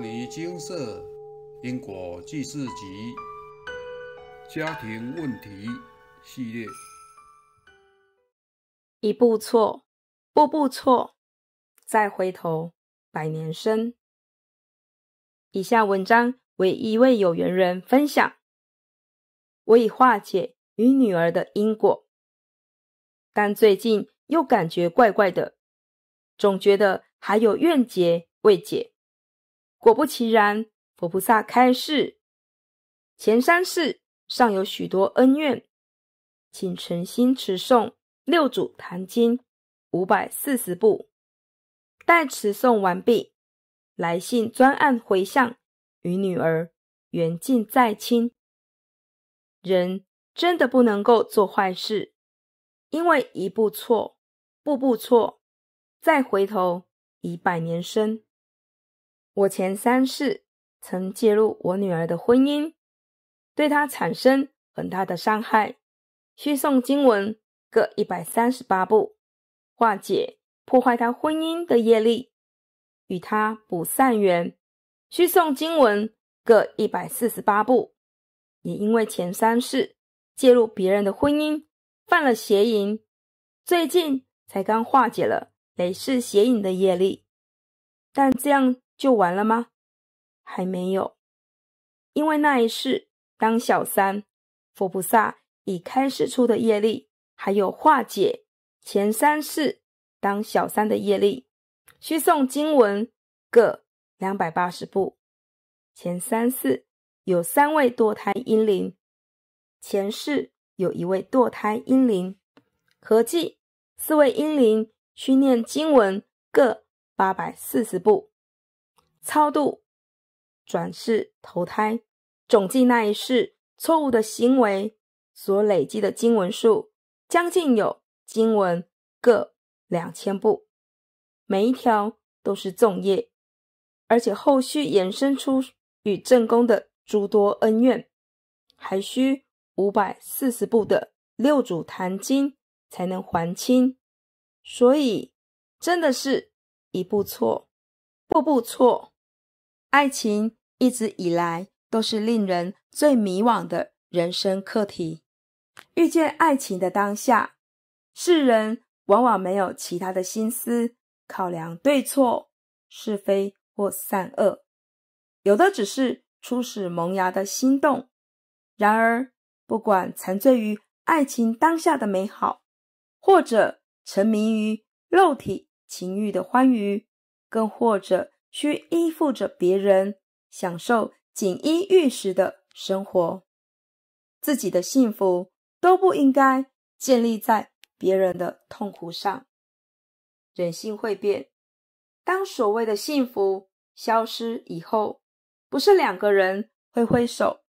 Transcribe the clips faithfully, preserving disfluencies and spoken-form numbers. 琉璃精舍因果记事集家庭问题系列。一步错，步步错，再回头，百年身。以下文章为一位有缘人分享，我已化解与女儿的因果，但最近又感觉怪怪的，总觉得还有怨结未解。果不其然，佛菩萨开示，前三世尚有许多恩怨，请诚心持诵六祖坛经五百四十部，待持诵完毕，来信专案回向与女儿缘尽再亲。人真的不能够做坏事，因为一步错，步步错，再回头，已百年身。我前三世曾介入我女儿的婚姻，对她产生很大的伤害，需诵经文各一百三十八部，化解破坏她婚姻的业力，与她补善缘，需诵经文各一百四十八部。也因为前三世介入别人的婚姻，犯了邪淫，最近才刚化解了累世邪淫的业力。但这样就完了吗？还没有。因为那一世当小三，佛菩萨以开示出的业力，还有化解前三世当小三的业力，需诵经文各两百八十部。前三世有三位堕胎婴灵，前世有一位堕胎婴灵，合计四位婴灵需念经文各八百四十部，超度转世投胎，总计那一世错误的行为所累积的经文数将近有经文各两千部，每一条都是重业，而且后续衍生出与正宫的诸多恩怨，还需五百四十部的六祖坛经才能还清。所以真的是一步错，步步错。爱情一直以来都是令人最迷惘的人生课题。遇见爱情的当下，世人往往没有其他的心思考量对错、是非或善恶，有的只是初始萌芽的心动。然而不管沉醉于爱情当下的美好，或者沉迷于肉体情欲的欢愉，更或者需依附着别人享受锦衣玉食的生活，自己的幸福都不应该建立在别人的痛苦上。人性会变，当所谓的幸福消失以后，不是两个人挥挥手，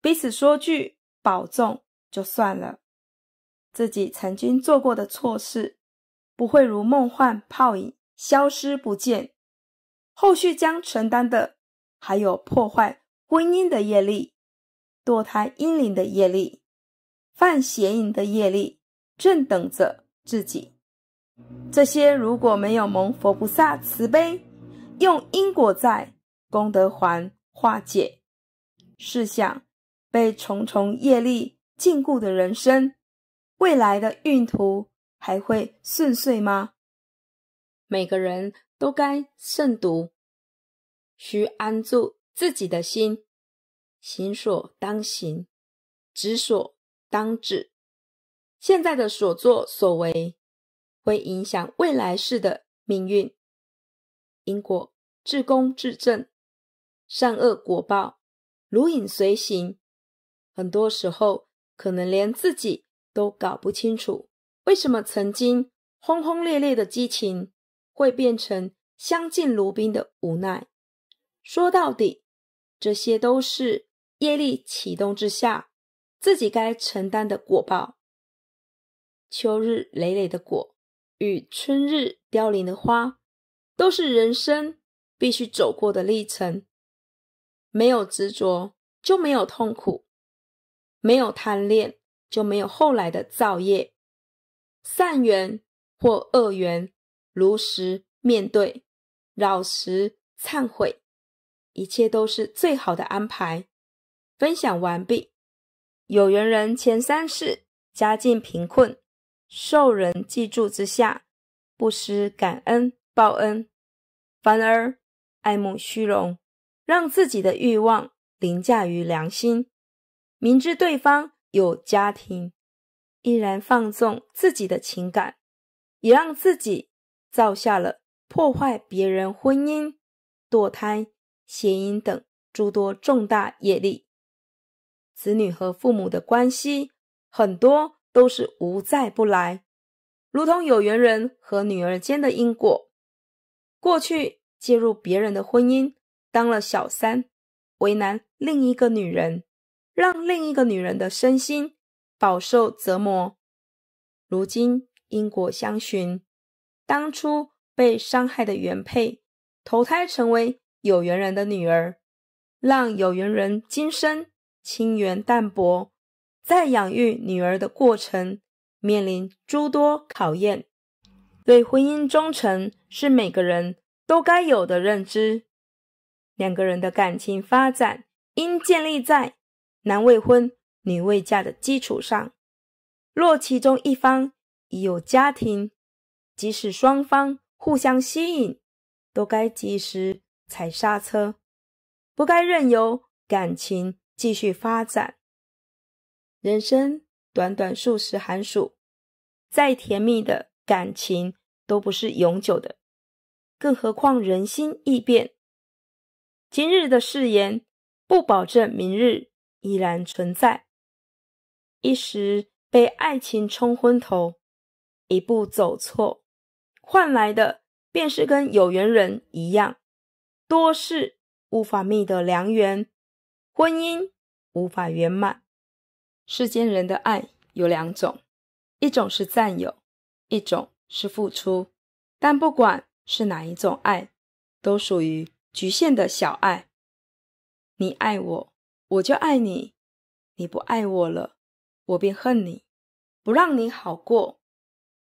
彼此说句保重就算了。自己曾经做过的错事，不会如梦幻泡影消失不见，后续将承担的还有破坏婚姻的业力、堕胎婴灵的业力、犯邪淫的业力，正等着自己。这些如果没有蒙佛菩萨慈悲，用因果债、功德还化解，试想被重重业力禁锢的人生，未来的运途还会顺遂吗？每个人都该慎独，需安住自己的心，行所当行，止所当止。现在的所作所为会影响未来世的命运，因果至公至正，善恶果报如影随形。很多时候可能连自己都搞不清楚，为什么曾经轰轰烈烈的激情会变成相敬如宾的无奈。说到底，这些都是业力启动之下自己该承担的果报。秋日累累的果与春日凋零的花，都是人生必须走过的历程。没有执着就没有痛苦，没有贪恋就没有后来的造业。善缘或恶缘，如实面对，老实忏悔，一切都是最好的安排。分享完毕。有缘人前三世家境贫困，受人记住之下，不失感恩报恩，反而爱慕虚荣，让自己的欲望凌驾于良心。明知对方有家庭，依然放纵自己的情感，也让自己造下了破坏别人婚姻、堕胎、邪淫等诸多重大业力。子女和父母的关系很多都是无在不来，如同有缘人和女儿间的因果，过去介入别人的婚姻，当了小三，为难另一个女人，让另一个女人的身心饱受折磨。如今因果相循，当初被伤害的原配投胎成为有缘人的女儿，让有缘人今生亲缘淡薄，在养育女儿的过程面临诸多考验。对婚姻忠诚是每个人都该有的认知，两个人的感情发展应建立在男未婚女未嫁的基础上，若其中一方已有家庭，即使双方互相吸引，都该及时踩刹车，不该任由感情继续发展。人生短短数十寒暑，再甜蜜的感情都不是永久的，更何况人心易变。今日的誓言不保证明日依然存在，一时被爱情冲昏头，一步走错，换来的便是跟有缘人一样，多事无法觅得良缘，婚姻无法圆满。世间人的爱有两种，一种是占有，一种是付出，但不管是哪一种爱，都属于局限的小爱。你爱我，我就爱你，你不爱我了，我便恨你，不让你好过。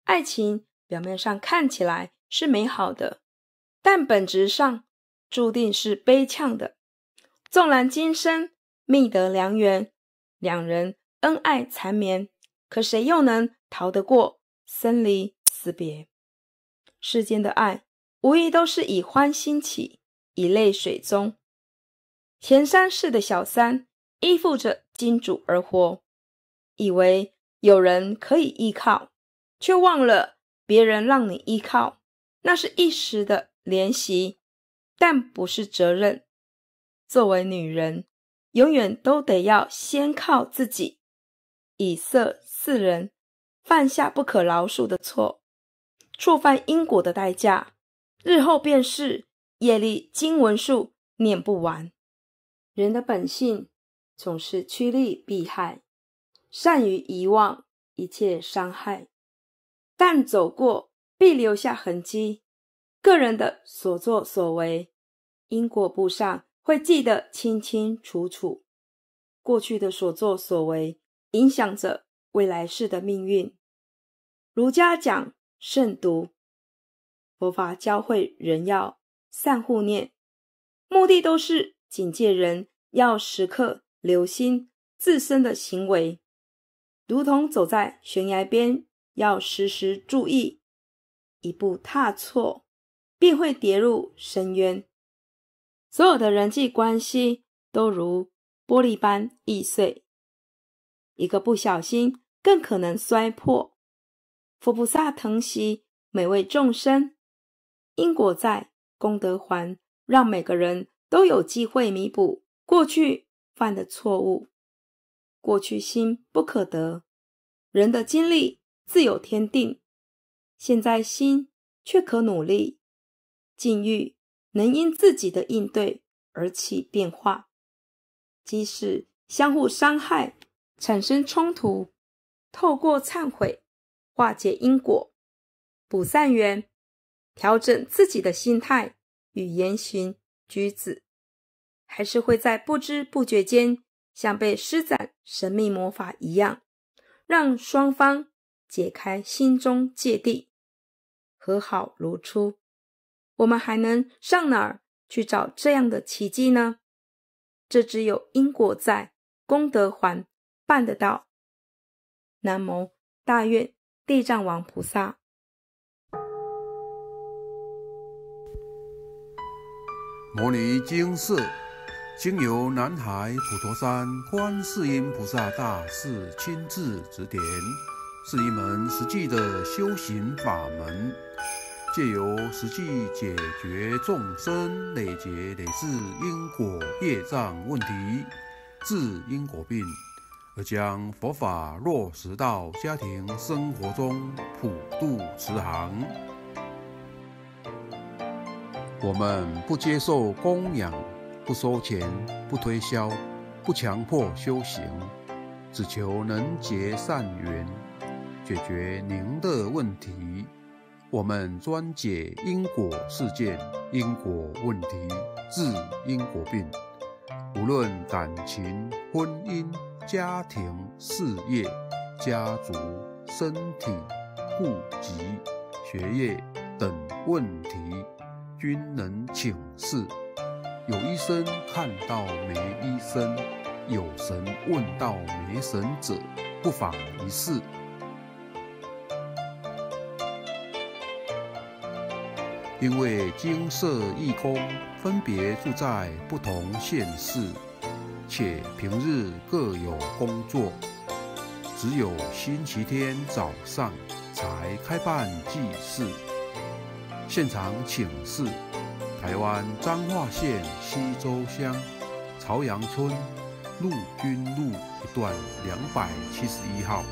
爱情表面上看起来是美好的，但本质上注定是悲怆的。纵然今生觅得良缘，两人恩爱缠绵，可谁又能逃得过生离死别？世间的爱无疑都是以欢心起，以泪水终。前三世的小三依附着金主而活，以为有人可以依靠，却忘了别人让你依靠那是一时的怜惜，但不是责任。作为女人，永远都得要先靠自己，以色示人，犯下不可饶恕的错，触犯因果的代价，日后便是业力经文数念不完。人的本性总是趋利避害，善于遗忘一切伤害，但走过必留下痕迹，个人的所作所为，因果簿上会记得清清楚楚。过去的所作所为影响着未来世的命运。儒家讲慎独，佛法教会人要善护念，目的都是警戒人要时刻留心自身的行为，如同走在悬崖边，要时时注意，一步踏错便会跌入深渊。所有的人际关系都如玻璃般易碎，一个不小心更可能摔破。佛菩萨疼惜每位众生，因果在，功德还，让每个人都有机会弥补过去犯的错误。过去心不可得，人的经历自有天定，现在心却可努力，境遇能因自己的应对而起变化。即使相互伤害，产生冲突，透过忏悔化解因果，补善缘，调整自己的心态与言行举止，还是会在不知不觉间像被施展神秘魔法一样，让双方解开心中芥蒂，和好如初。我们还能上哪儿去找这样的奇迹呢？这只有因果在，功德还，办得到。南无大愿地藏王菩萨。摩尼经寺经由南海普陀山观世音菩萨大士亲自指点，是一门实际的修行法门，借由实际解决众生累劫累世因果业障问题，治因果病，而将佛法落实到家庭生活中，普度慈航。我们不接受供养，不收钱，不推销，不强迫修行，只求能结善缘，解决您的问题。我们专解因果事件、因果问题，治因果病，无论感情、婚姻、家庭、事业、家族、身体、户籍、学业等问题，均能请示。有医生看到没医生，有神问到没神者，不妨一试。因为精舍义工分别住在不同县市，且平日各有工作，只有星期天早上才开办祭祀。现场请示台湾彰化县西周乡朝阳村陆军路一段二七一号。